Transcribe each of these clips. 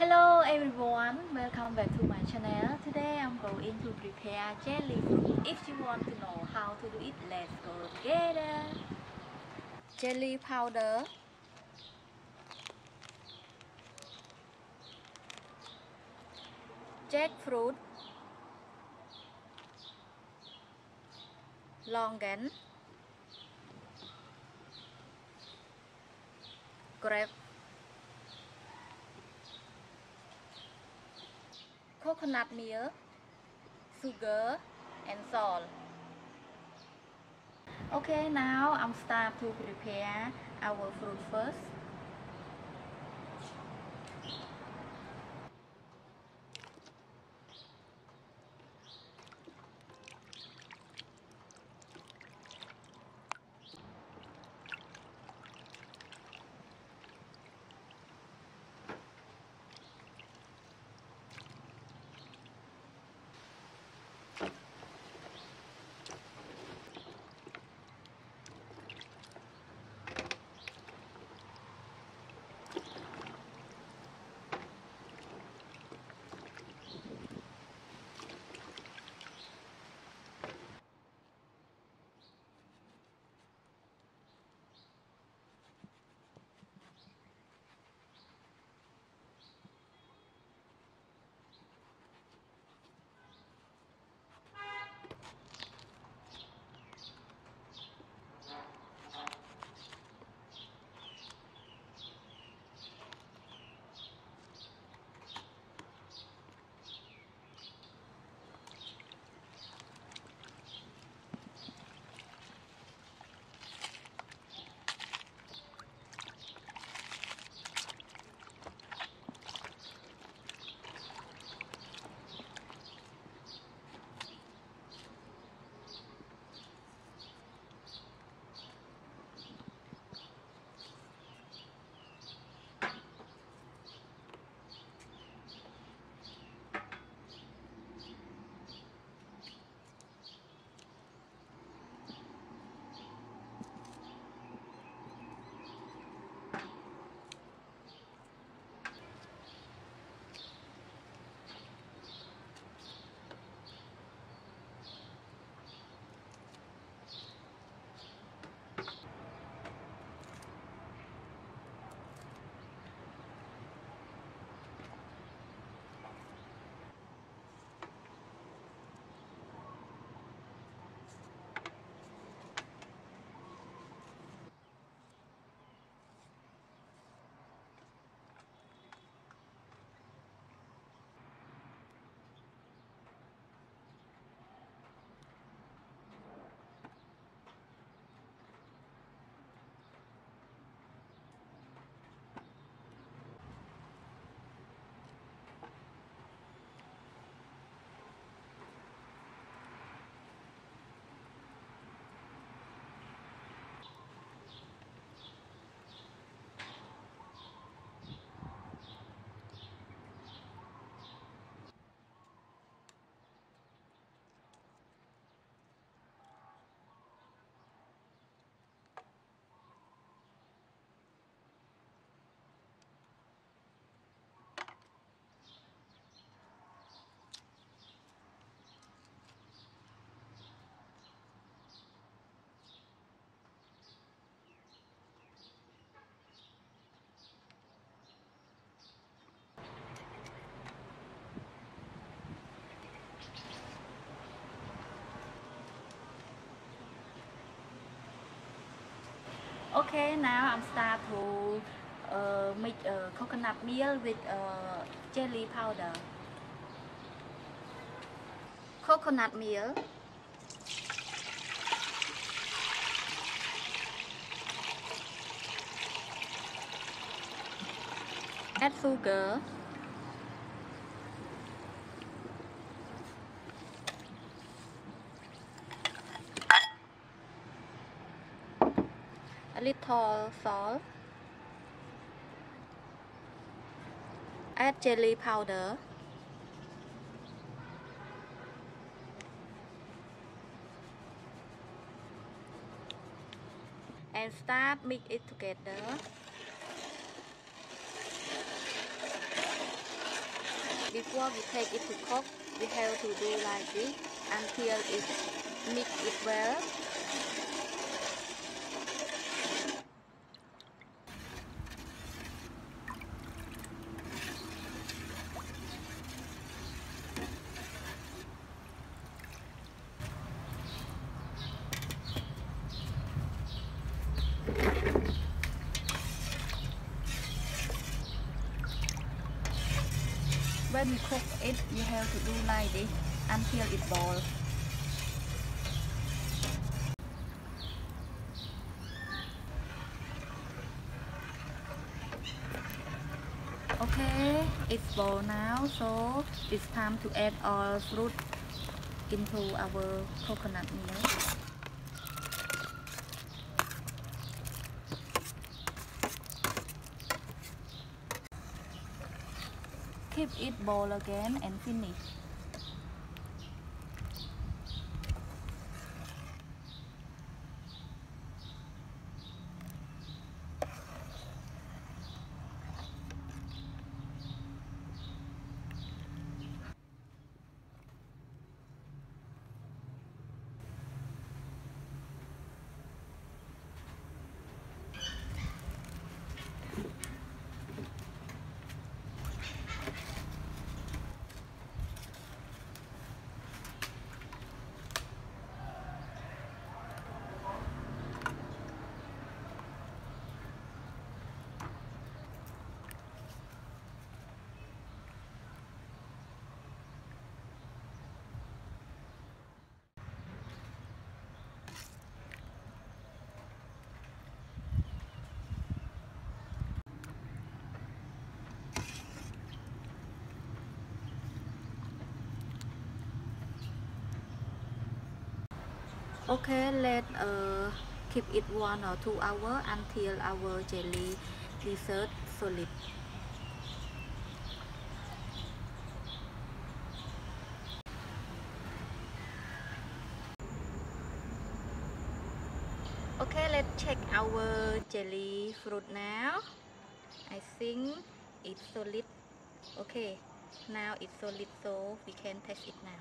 Hello everyone, welcome back to my channel. Today I'm going to prepare jackfruit. If you want to know how to do it, let's go together. Jelly powder, jackfruit, longan, grape, coconut milk, sugar, and salt. Okay, now I'm start to prepare our fruit first. Okay, now I'm start to make coconut milk with jelly powder, coconut milk, add sugar, a little salt, add jelly powder, and start mix it together. before we take it to cook, we have to do like this until it mixes it well. When you cook it, you have to do like this until it boils. Okay, it's boiled now, so it's time to add all fruit into our coconut milk. Keep it boiled again and finish. Okay, let's keep it 1 or 2 hours until our jelly dessert solid. Okay, let's check our jelly fruit now. I think it's solid. Okay, now it's solid, so we can taste it now.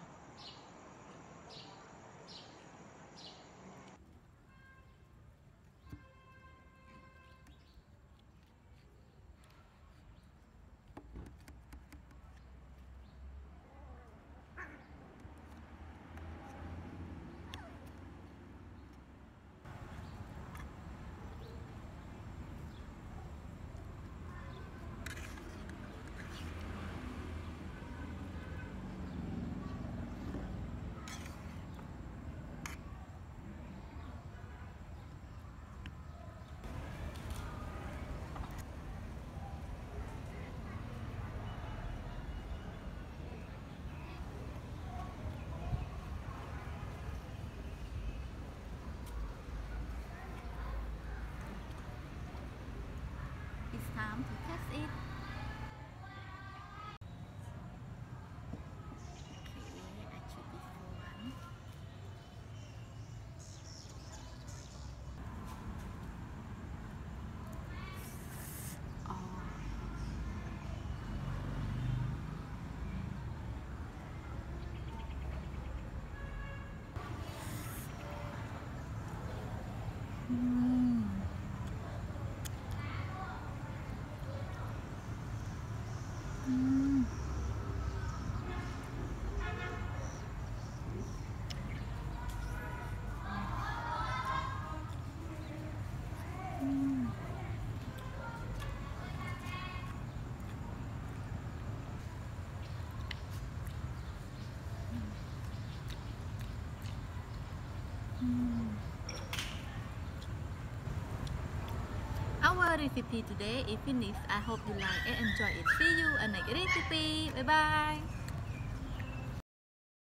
Time to test it. Okay, I choose this one. Oh. Our recipe today is finished. I hope you like and enjoy it. See you in the next recipe. Bye bye.